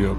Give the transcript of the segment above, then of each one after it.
Yep.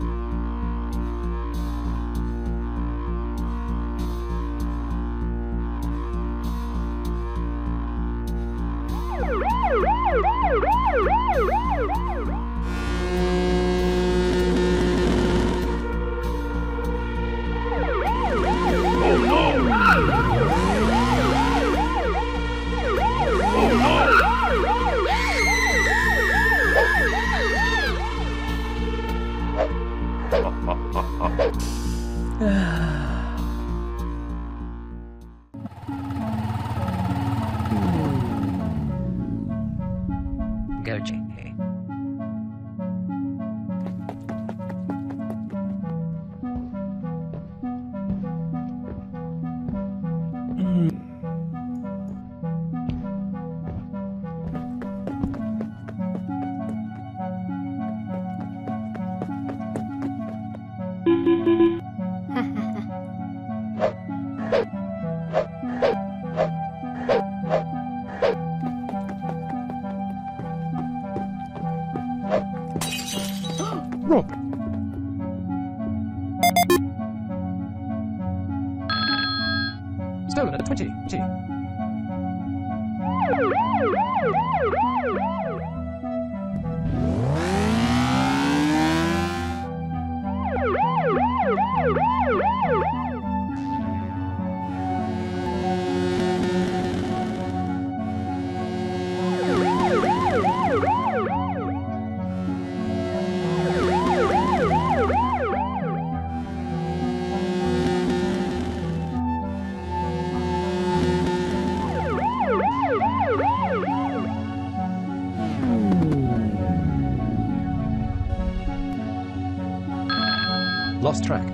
Lost track.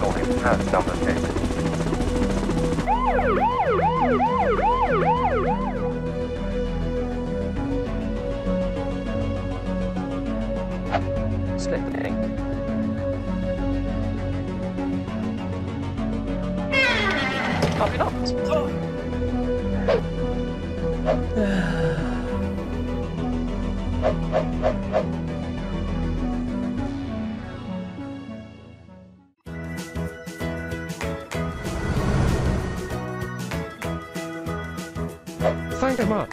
Going past number 6. Thank you much.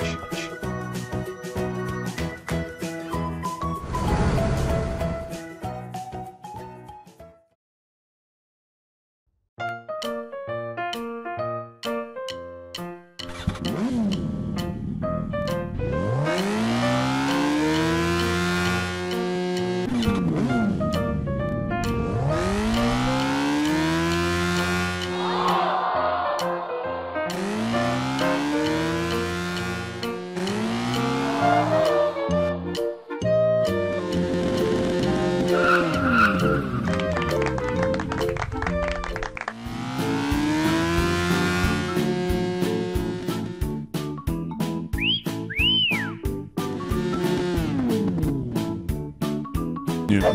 Yep.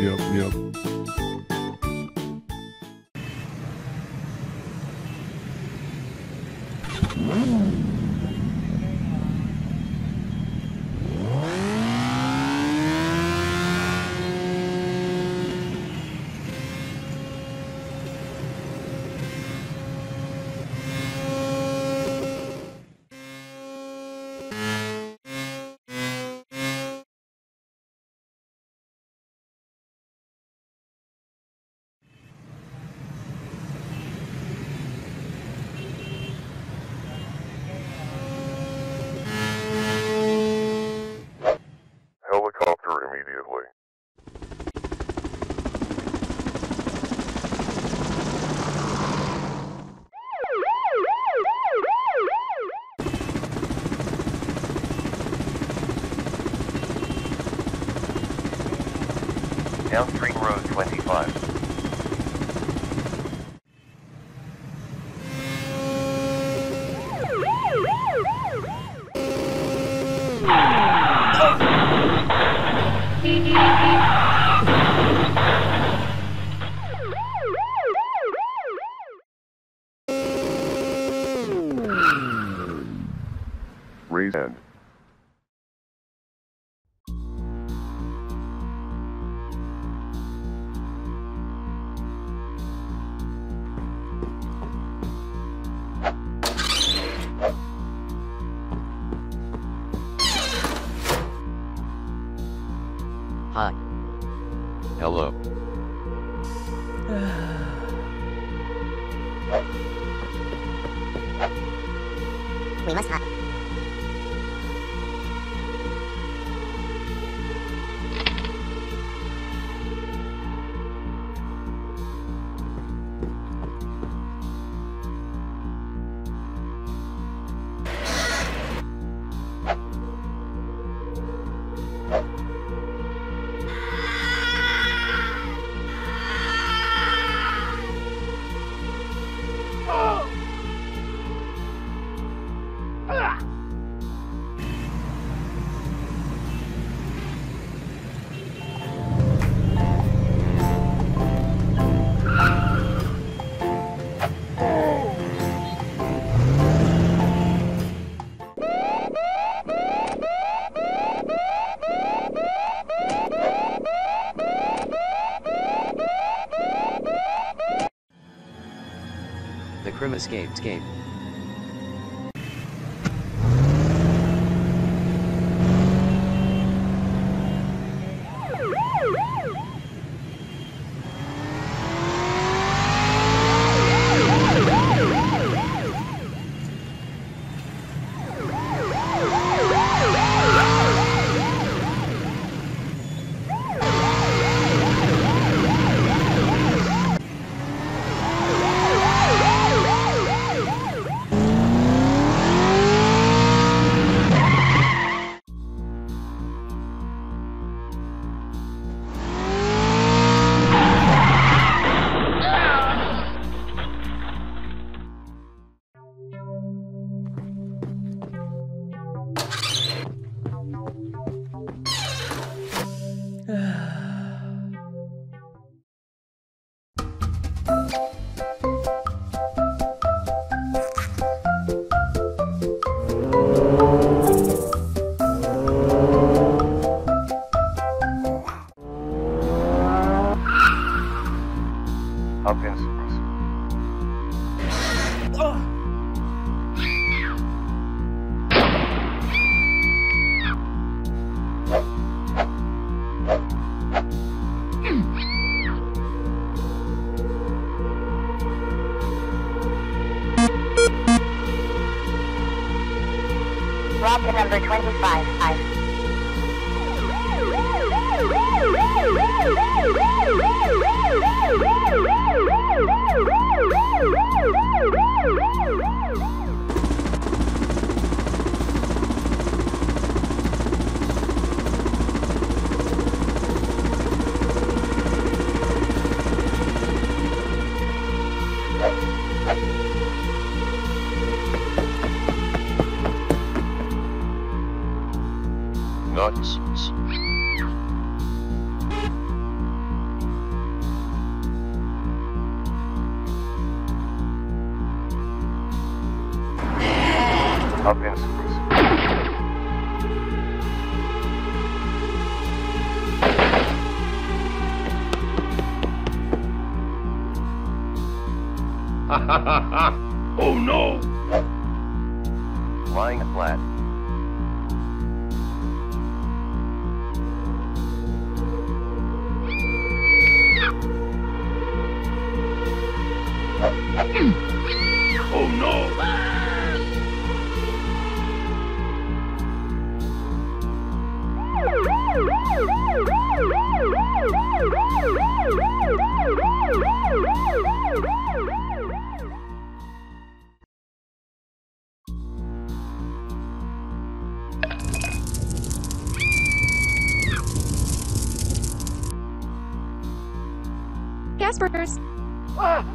Downstream road 25. Raise hand. Hi. Hello. We must hop. The Krim escaped. Route to number 25, Oh no! Lying flat. Oh no! Gasper's. Ah.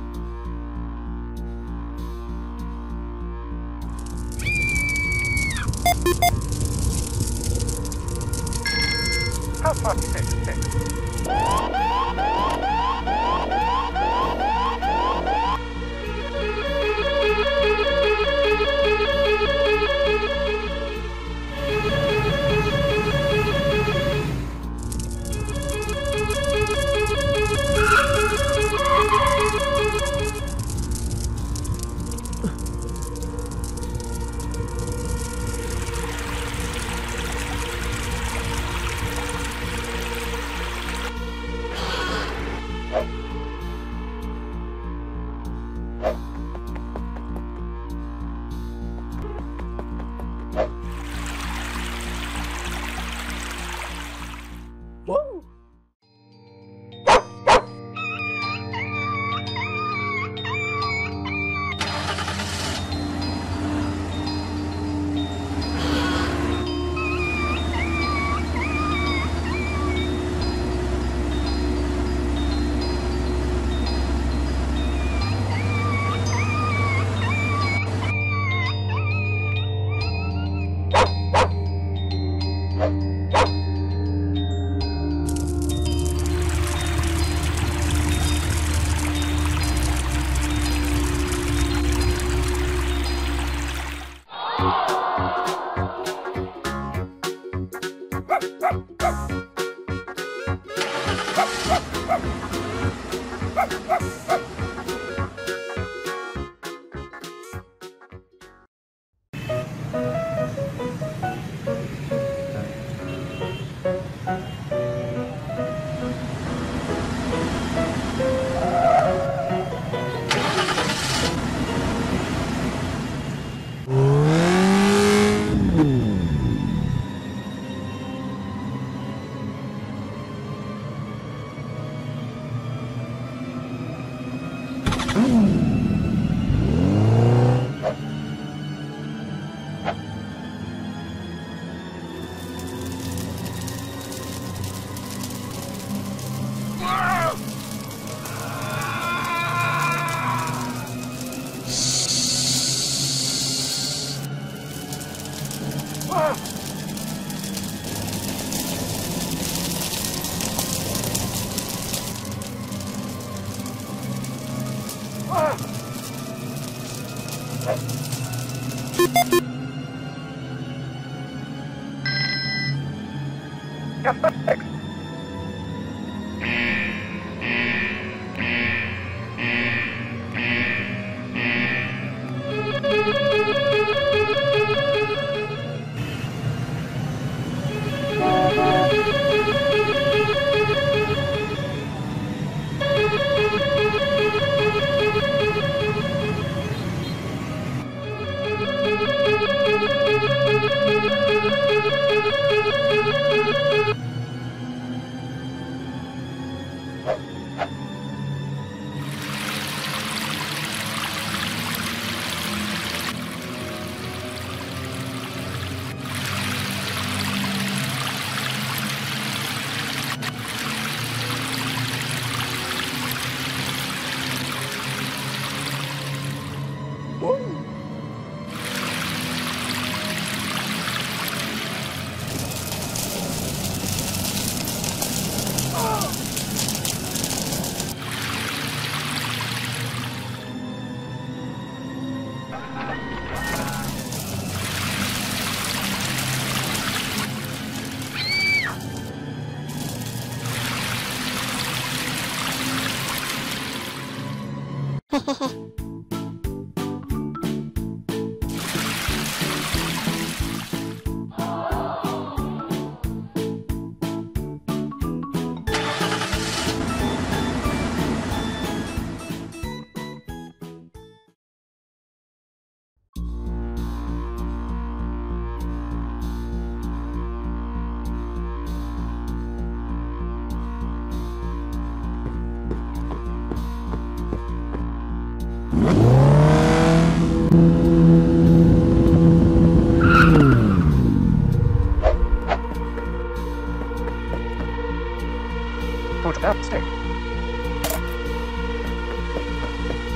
what's downstairs.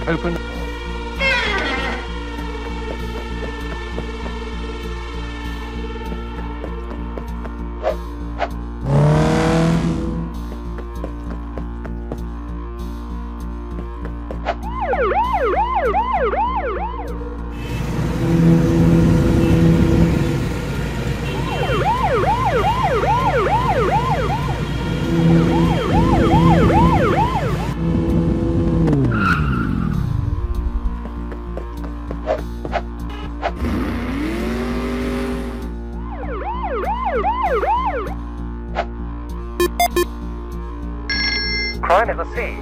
Open. Crime in the sea.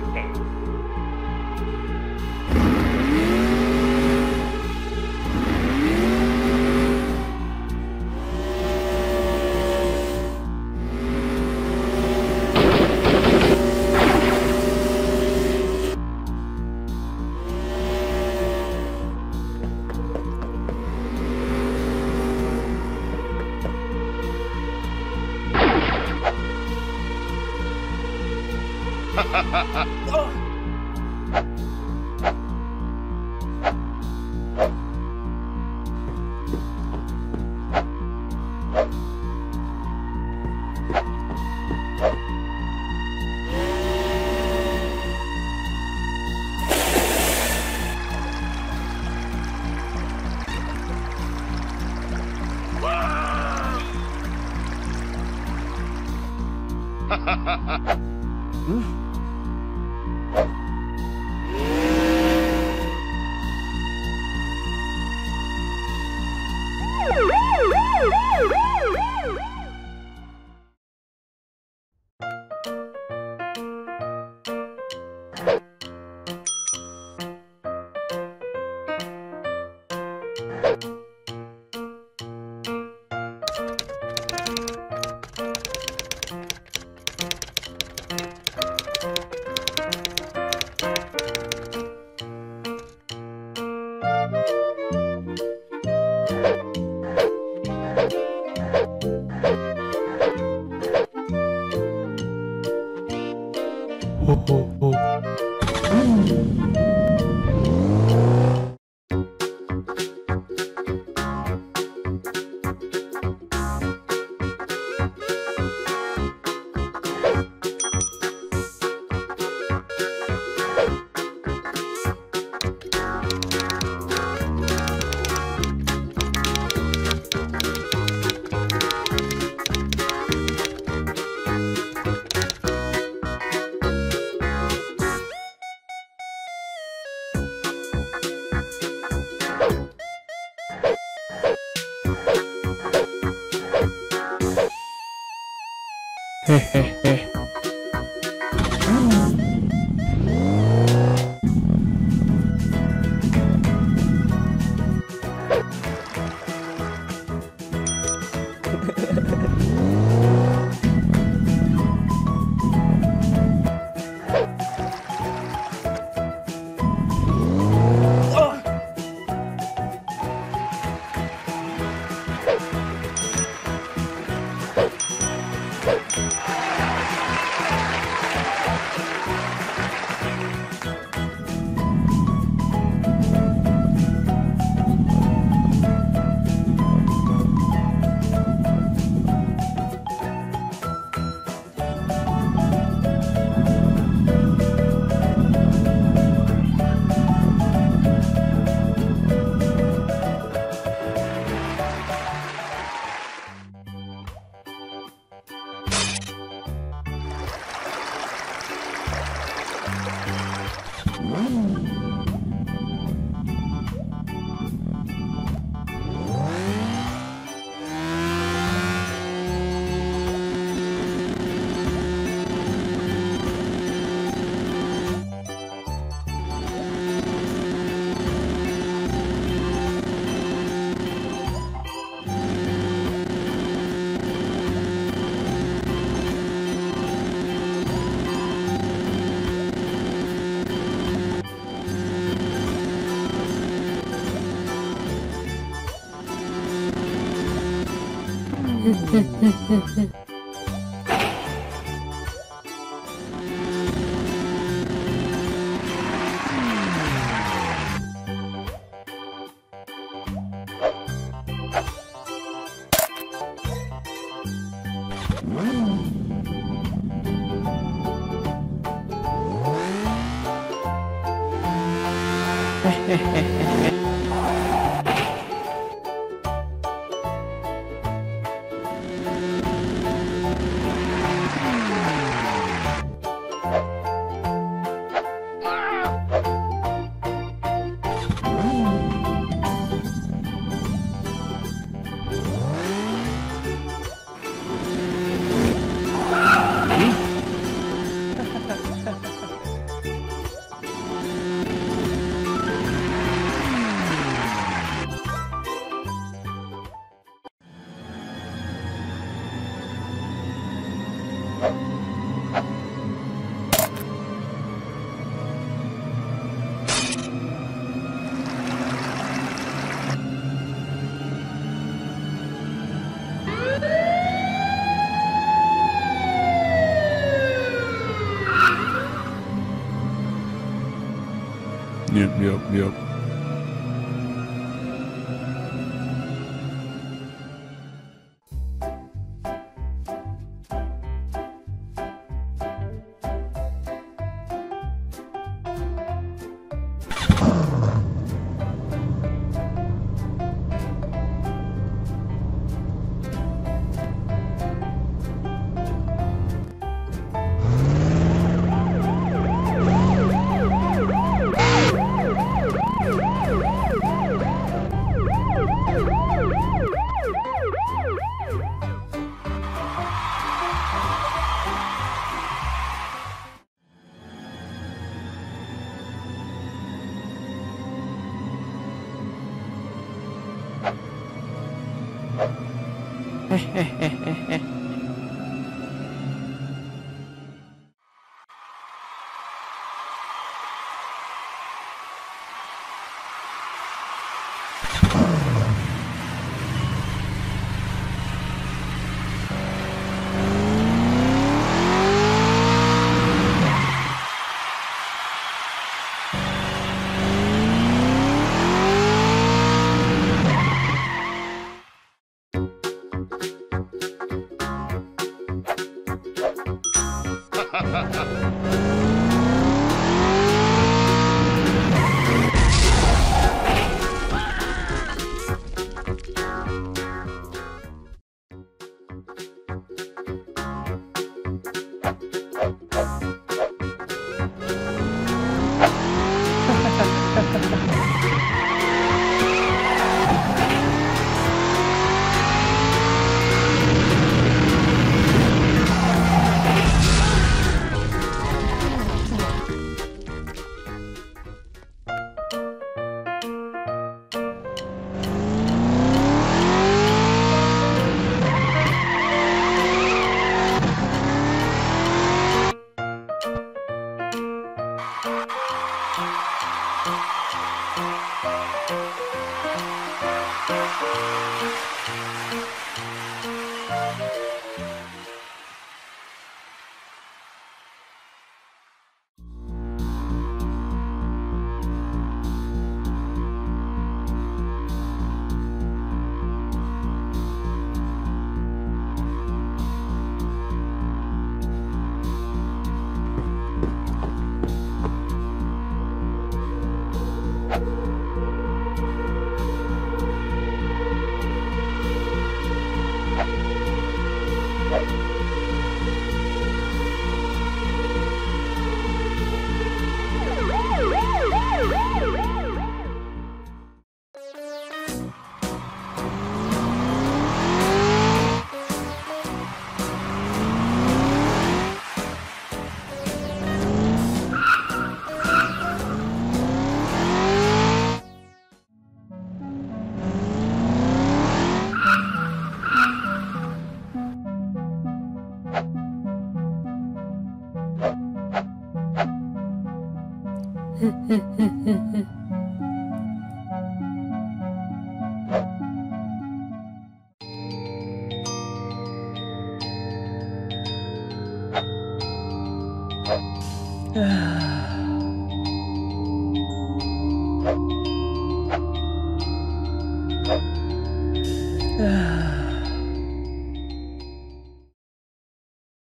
Yep.